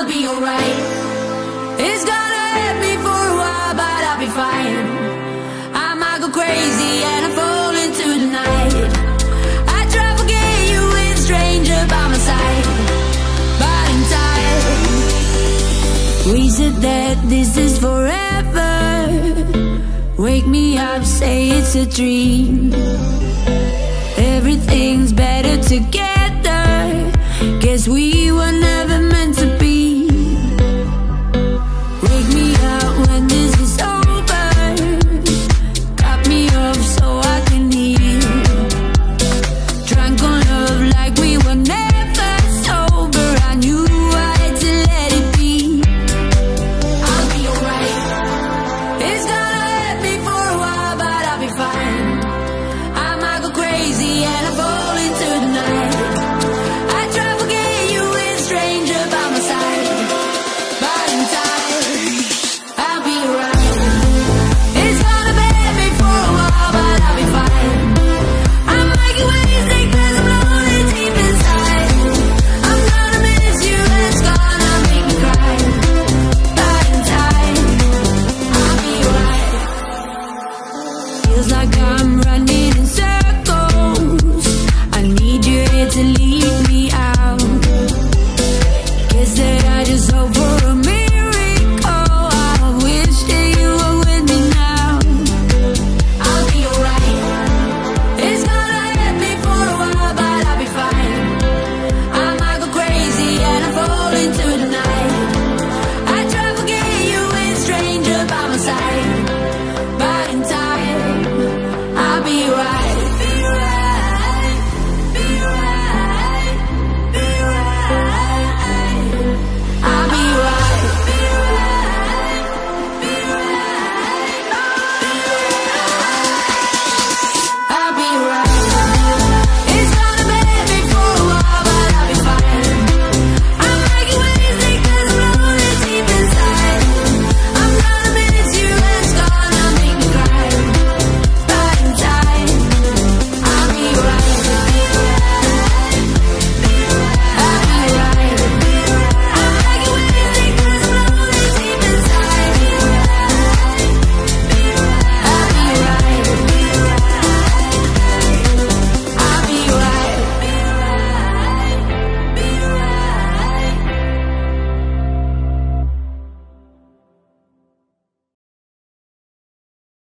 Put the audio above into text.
I'll be alright. It's gonna hurt me for a while, but I'll be fine. I might go crazy and I fall into the night. I try to forget you with a stranger by my side, but in time we said that this is forever. Wake me up, say it's a dream. Everything's better together. Guess we were never meant to be.